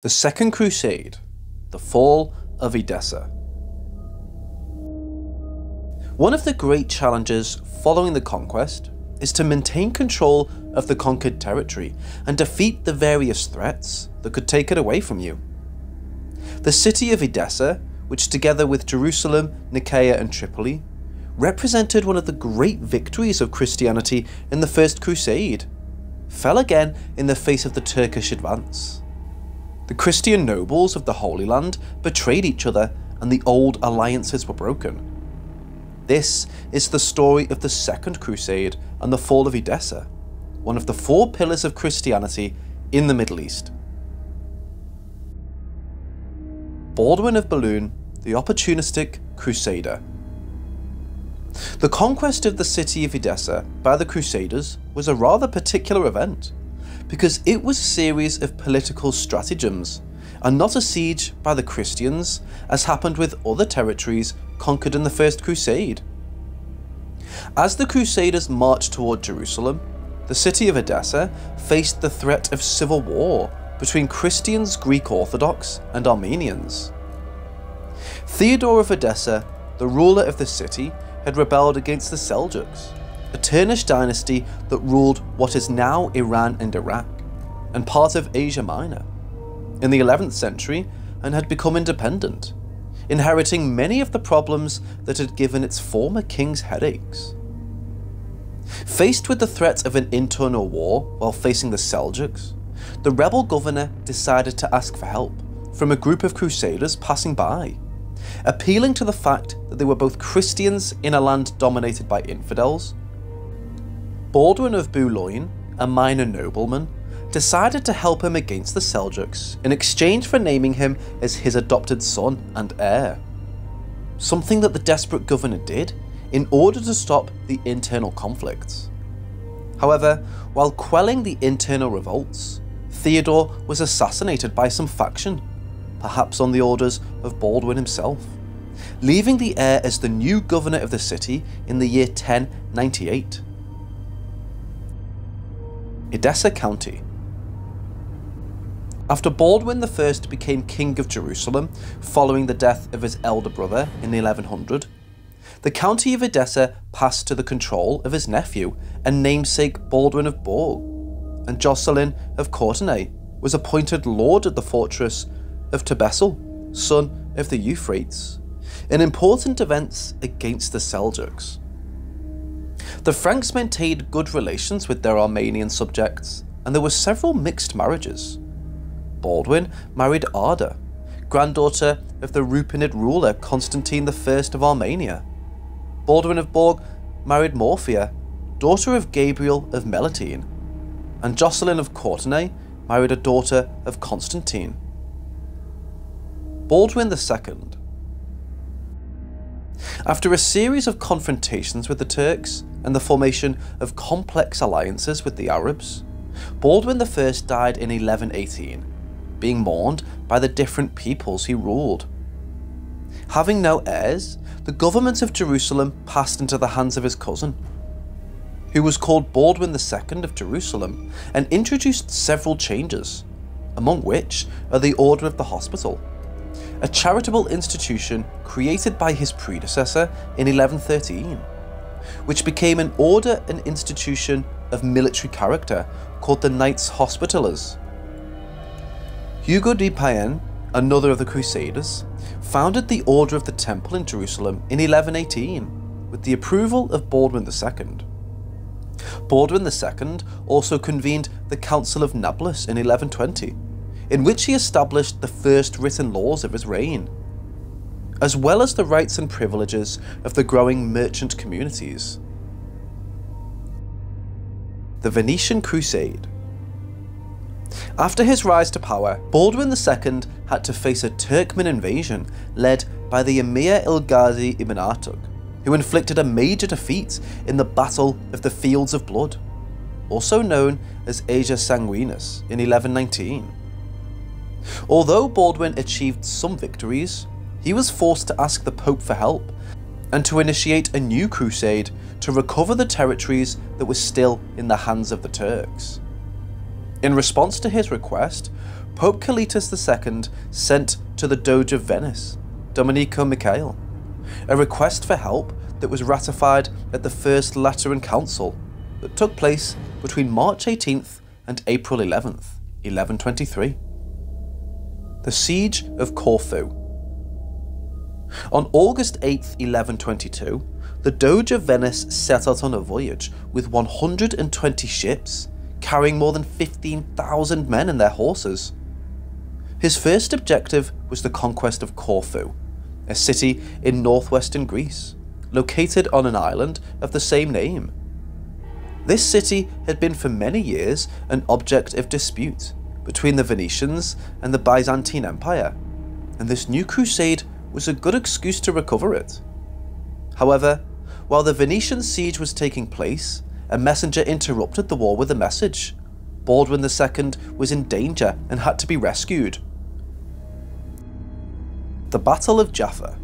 The Second Crusade, the Fall of Edessa. One of the great challenges following the conquest is to maintain control of the conquered territory and defeat the various threats that could take it away from you. The city of Edessa, which together with Jerusalem, Nicaea and Tripoli, represented one of the great victories of Christianity in the First Crusade, fell again in the face of the Turkish advance. The Christian nobles of the Holy Land betrayed each other and the old alliances were broken. This is the story of the Second Crusade and the fall of Edessa, one of the four pillars of Christianity in the Middle East. Baldwin of Boulogne, the opportunistic crusader. The conquest of the city of Edessa by the Crusaders was a rather particular event, because it was a series of political stratagems, and not a siege by the Christians, as happened with other territories conquered in the First Crusade. As the Crusaders marched toward Jerusalem, the city of Edessa faced the threat of civil war between Christians, Greek Orthodox, and Armenians. Theodore of Edessa, the ruler of the city, had rebelled against the Seljuks, a Turkish dynasty that ruled what is now Iran and Iraq, and part of Asia Minor, in the 11th century, and had become independent, inheriting many of the problems that had given its former kings headaches. Faced with the threat of an internal war while facing the Seljuks, the rebel governor decided to ask for help from a group of crusaders passing by, appealing to the fact that they were both Christians in a land dominated by infidels. Baldwin of Boulogne, a minor nobleman, decided to help him against the Seljuks in exchange for naming him as his adopted son and heir, something that the desperate governor did in order to stop the internal conflicts. However, while quelling the internal revolts, Theodore was assassinated by some faction, perhaps on the orders of Baldwin himself, leaving the heir as the new governor of the city in the year 1098. Edessa County. After Baldwin I became king of Jerusalem following the death of his elder brother in 1100, the county of Edessa passed to the control of his nephew and namesake Baldwin of Bourg, and Joscelin of Courtenay was appointed lord of the fortress of Tebessel, son of the Euphrates, in important events against the Seljuks. The Franks maintained good relations with their Armenian subjects, and there were several mixed marriages. Baldwin married Arda, granddaughter of the Rupinid ruler Constantine I of Armenia. Baldwin of Bourg married Morphia, daughter of Gabriel of Melitene, and Joscelin of Courtenay married a daughter of Constantine. Baldwin II. After a series of confrontations with the Turks and the formation of complex alliances with the Arabs, Baldwin I died in 1118, being mourned by the different peoples he ruled. Having no heirs, the government of Jerusalem passed into the hands of his cousin, who was called Baldwin II of Jerusalem and introduced several changes, among which are the Order of the Hospital, a charitable institution created by his predecessor in 1113, which became an order and institution of military character called the Knights Hospitallers. Hugues de Payens, another of the Crusaders, founded the Order of the Temple in Jerusalem in 1118 with the approval of Baldwin II. Baldwin II also convened the Council of Nablus in 1120, in which he established the first written laws of his reign, as well as the rights and privileges of the growing merchant communities. The Venetian Crusade. After his rise to power, Baldwin II had to face a Turkmen invasion led by the Emir Ilghazi ibn Artuk, who inflicted a major defeat in the Battle of the Fields of Blood, also known as Asia Sanguinis, in 1119. Although Baldwin achieved some victories, he was forced to ask the Pope for help and to initiate a new crusade to recover the territories that were still in the hands of the Turks. In response to his request, Pope Callixtus II sent to the Doge of Venice, Domenico Michele, a request for help that was ratified at the First Lateran Council that took place between March 18th and April 11th, 1123. The Siege of Corfu. On August 8th, 1122, the Doge of Venice set out on a voyage with 120 ships, carrying more than 15,000 men and their horses. His first objective was the conquest of Corfu, a city in northwestern Greece, located on an island of the same name. This city had been for many years an object of dispute between the Venetians and the Byzantine Empire, and this new crusade was a good excuse to recover it. However, while the Venetian siege was taking place, a messenger interrupted the war with a message. Baldwin II was in danger and had to be rescued. The Battle of Jaffa.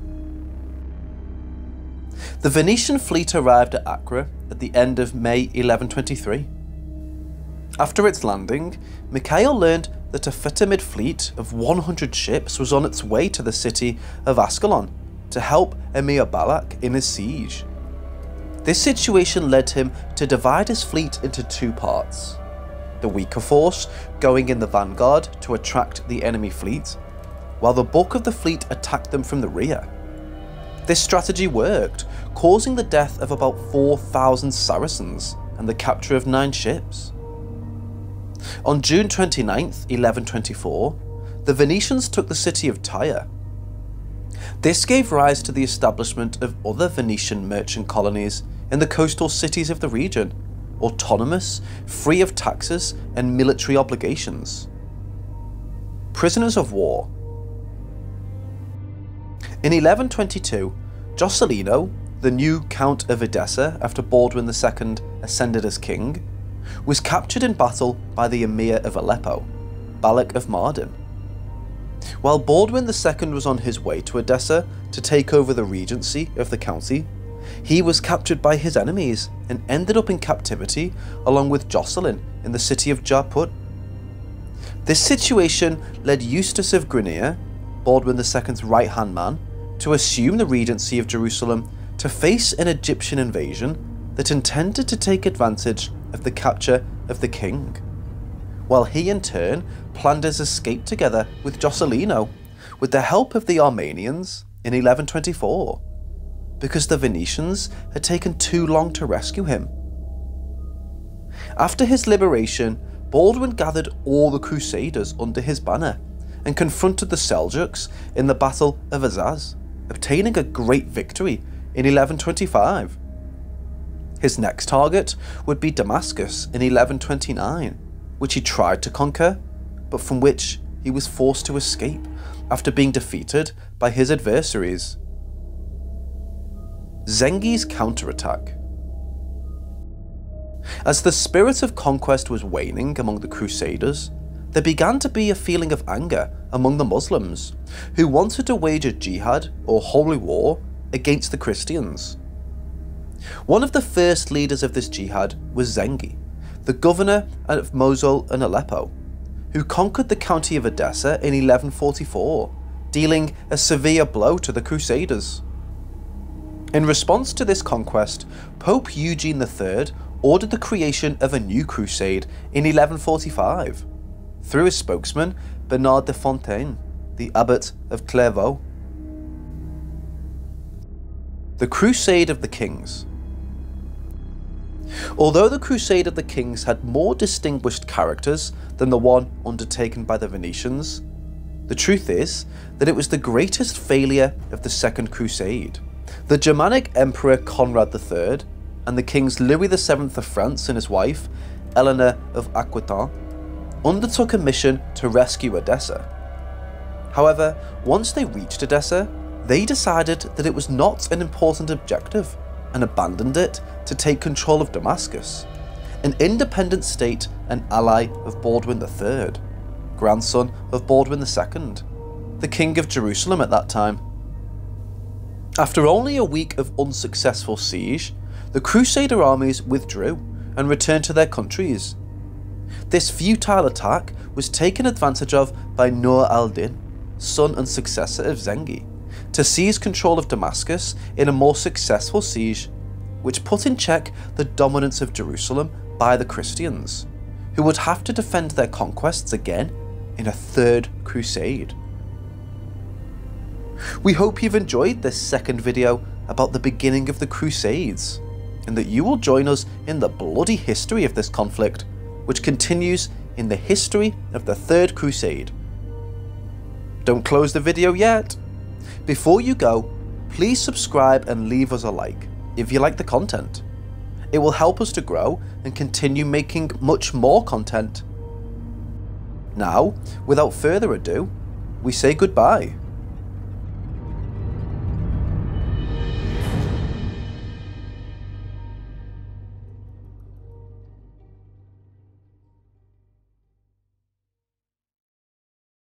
The Venetian fleet arrived at Acre at the end of May 1123. After its landing, Michele learned that a Fatimid fleet of 100 ships was on its way to the city of Ascalon to help Emir Balak in his siege. This situation led him to divide his fleet into two parts, the weaker force going in the vanguard to attract the enemy fleet, while the bulk of the fleet attacked them from the rear. This strategy worked, causing the death of about 4,000 Saracens and the capture of 9 ships. On June 29th, 1124, the Venetians took the city of Tyre. This gave rise to the establishment of other Venetian merchant colonies in the coastal cities of the region, autonomous, free of taxes and military obligations. Prisoners of war. In 1122, Joscelin, the new Count of Edessa after Baldwin II ascended as king, was captured in battle by the Emir of Aleppo, Balak of Mardin. While Baldwin II was on his way to Edessa to take over the regency of the county, he was captured by his enemies and ended up in captivity along with Joscelin in the city of Jarput. This situation led Eustace of Grenier, Baldwin II's right-hand man, to assume the regency of Jerusalem to face an Egyptian invasion that intended to take advantage of the capture of the king, while he in turn planned his escape together with Joscelin, with the help of the Armenians in 1124, because the Venetians had taken too long to rescue him. After his liberation, Baldwin gathered all the Crusaders under his banner and confronted the Seljuks in the Battle of Azaz, obtaining a great victory in 1125. His next target would be Damascus in 1129, which he tried to conquer, but from which he was forced to escape after being defeated by his adversaries. Zengi's counterattack. As the spirit of conquest was waning among the Crusaders, there began to be a feeling of anger among the Muslims, who wanted to wage a jihad or holy war against the Christians. One of the first leaders of this jihad was Zengi, the governor of Mosul and Aleppo, who conquered the county of Edessa in 1144, dealing a severe blow to the Crusaders. In response to this conquest, Pope Eugene III ordered the creation of a new crusade in 1145, through his spokesman Bernard de Fontaine, the abbot of Clairvaux. The Crusade of the Kings. Although the Crusade of the Kings had more distinguished characters than the one undertaken by the Venetians, the truth is that it was the greatest failure of the Second Crusade. The Germanic Emperor Conrad III and the kings Louis VII of France and his wife, Eleanor of Aquitaine, undertook a mission to rescue Edessa. However, once they reached Edessa, they decided that it was not an important objective and abandoned it to take control of Damascus, an independent state and ally of Baldwin III, grandson of Baldwin II, the king of Jerusalem at that time. After only a week of unsuccessful siege, the Crusader armies withdrew and returned to their countries. This futile attack was taken advantage of by Nur al-Din, son and successor of Zengi, to seize control of Damascus in a more successful siege, which put in check the dominance of Jerusalem by the Christians, who would have to defend their conquests again in a third crusade. We hope you've enjoyed this second video about the beginning of the Crusades, and that you will join us in the bloody history of this conflict, which continues in the history of the Third Crusade. Don't close the video yet! Before you go, please subscribe and leave us a like if you like the content. It will help us to grow and continue making much more content. Now, without further ado, we say goodbye.